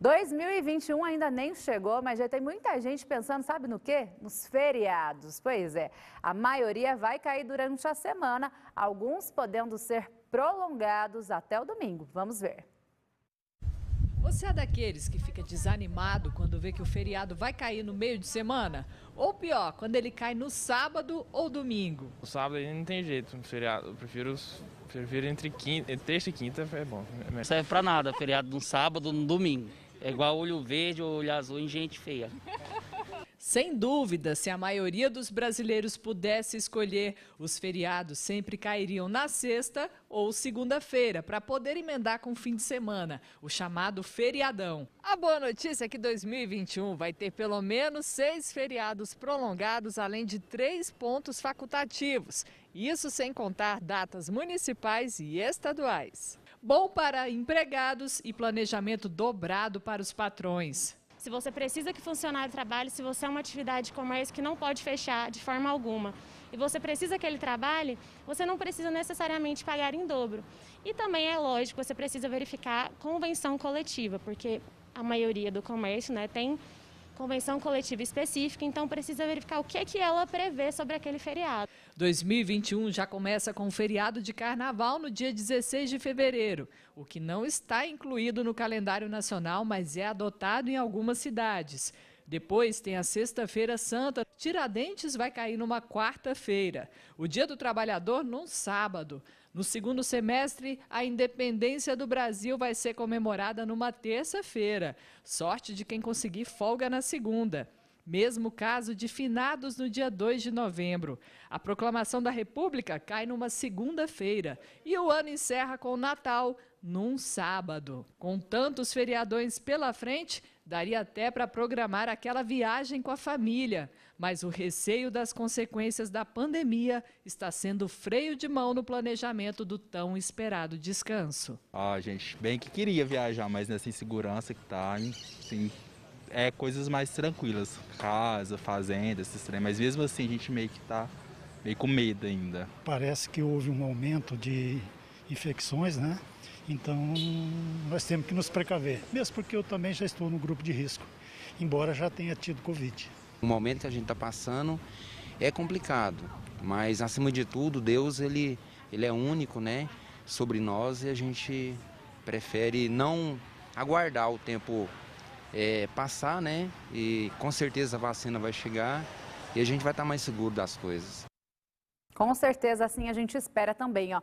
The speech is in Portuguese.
2021 ainda nem chegou, mas já tem muita gente pensando, sabe no quê? Nos feriados. Pois é, a maioria vai cair durante a semana, alguns podendo ser prolongados até o domingo. Vamos ver. Você é daqueles que fica desanimado quando vê que o feriado vai cair no meio de semana? Ou pior, quando ele cai no sábado ou domingo? O sábado aí não tem jeito, no feriado. Eu prefiro entre terça e quinta, é bom. Não serve pra nada, feriado no sábado, no domingo. É igual olho verde ou olho azul em gente feia. Sem dúvida, se a maioria dos brasileiros pudesse escolher, os feriados sempre cairiam na sexta ou segunda-feira, para poder emendar com o fim de semana, o chamado feriadão. A boa notícia é que 2021 vai ter pelo menos 6 feriados prolongados, além de 3 pontos facultativos. Isso sem contar datas municipais e estaduais. Bom para empregados e planejamento dobrado para os patrões. Se você precisa que funcionário trabalhe, se você é uma atividade de comércio que não pode fechar de forma alguma e você precisa que ele trabalhe, você não precisa necessariamente pagar em dobro. E também é lógico, você precisa verificar convenção coletiva, porque a maioria do comércio, né, tem convenção coletiva específica, então precisa verificar o que é que ela prevê sobre aquele feriado. 2021 já começa com o feriado de carnaval no dia 16 de fevereiro, o que não está incluído no calendário nacional, mas é adotado em algumas cidades. Depois tem a Sexta-feira Santa. Tiradentes vai cair numa quarta-feira. O Dia do Trabalhador num sábado. No segundo semestre, a independência do Brasil vai ser comemorada numa terça-feira. Sorte de quem conseguir folga na segunda. Mesmo caso de finados no dia 2 de novembro. A proclamação da República cai numa segunda-feira. E o ano encerra com o Natal num sábado. Com tantos feriadões pela frente, daria até para programar aquela viagem com a família, mas o receio das consequências da pandemia está sendo freio de mão no planejamento do tão esperado descanso. Gente, bem que queria viajar, mas nessa insegurança que está, assim, é coisas mais tranquilas, casa, fazenda, esses trem, mas mesmo assim a gente meio que está meio com medo ainda. Parece que houve um aumento de infecções, né? Então, nós temos que nos precaver, mesmo porque eu também já estou no grupo de risco, embora já tenha tido Covid. O momento que a gente está passando é complicado, mas, acima de tudo, Deus ele é único, né, sobre nós, e a gente prefere não aguardar o tempo passar, né, e com certeza a vacina vai chegar e a gente vai estar mais seguro das coisas. Com certeza, assim a gente espera também, ó.